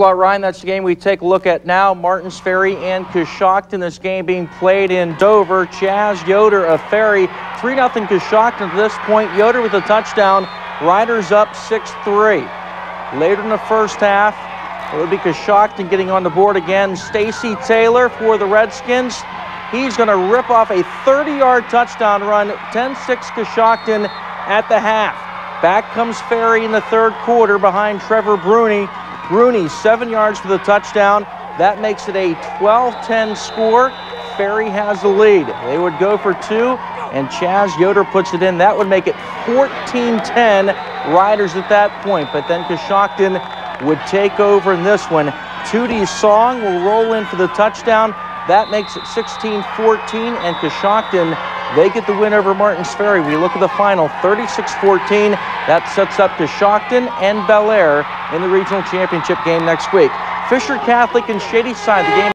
slot Ryan. That's the game we take a look at now. Martins Ferry and Coshocton. This game being played in Dover. Chaz Yoder of Ferry. 3-0 Coshocton at this point. Yoder with a touchdown. Riders up 6-3. Later in the first half, it would be Coshocton getting on the board again. Stacy Taylor for the Redskins. He's going to rip off a 30-yard touchdown run. 10-6 Coshocton at the half. Back comes Ferry in the third quarter behind Trevor Bruni. Bruni, 7 yards for the touchdown. That makes it a 12-10 score. Ferry has the lead. They would go for two, and Chaz Yoder puts it in. That would make it 14-10 Riders at that point. But then Coshocton would take over in this one. Tootie Song will roll in for the touchdown. That makes it 16-14, and Coshocton, they get the win over Martins Ferry. We look at the final, 36-14. That sets up Coshocton and Bel Air in the regional championship game next week. Fisher Catholic and Shady Side, the game.